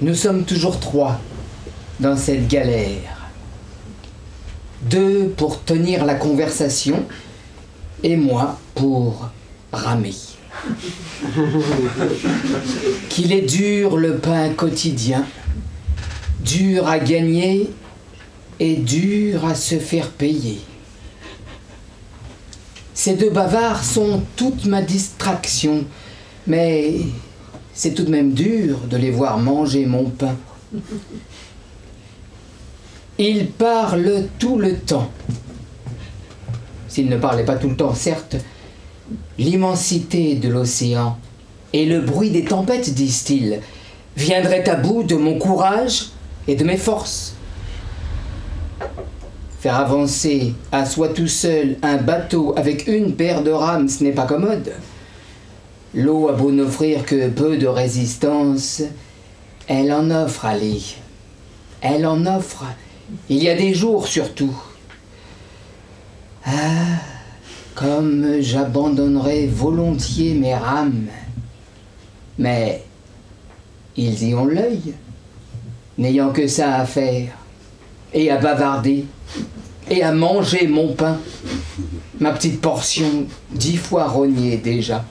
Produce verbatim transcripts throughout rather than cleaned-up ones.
Nous sommes toujours trois dans cette galère. Deux pour tenir la conversation et moi pour ramer. Qu'il est dur le pain quotidien, dur à gagner et dur à se faire payer. Ces deux bavards sont toute ma distraction, mais c'est tout de même dur de les voir manger mon pain. Ils parlent tout le temps. S'ils ne parlaient pas tout le temps, certes, l'immensité de l'océan et le bruit des tempêtes, disent-ils, viendraient à bout de mon courage et de mes forces. Faire avancer à soi tout seul un bateau avec une paire de rames, ce n'est pas commode. L'eau a beau n'offrir que peu de résistance, elle en offre, allez. Elle en offre. Il y a des jours surtout. Ah, comme j'abandonnerais volontiers mes rames. Mais ils y ont l'œil, n'ayant que ça à faire, et à bavarder, et à manger mon pain, ma petite portion dix fois rognée déjà.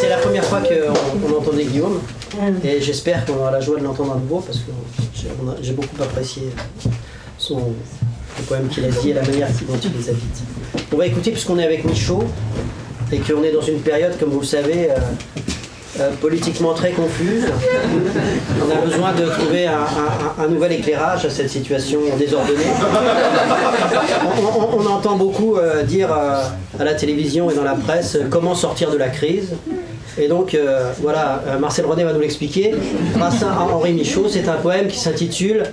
C'est la première fois qu'on on entendait Guillaume, et j'espère qu'on aura la joie de l'entendre à nouveau, parce que j'ai beaucoup apprécié son... les poèmes qu'il a dit et la manière dont il les habite. On va écouter, puisqu'on est avec Michaux et qu'on est dans une période, comme vous le savez, euh, euh, politiquement très confuse. On a besoin de trouver un, un, un nouvel éclairage à cette situation désordonnée. On, on, on entend beaucoup euh, dire euh, à la télévision et dans la presse euh, comment sortir de la crise. Et donc, euh, voilà, euh, Marcel René va nous l'expliquer. Grâce à Henri Michaux, c'est un poème qui s'intitule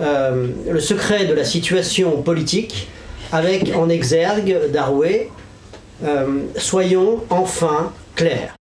Euh, le secret de la situation politique, avec en exergue Darwé, euh, soyons enfin clairs.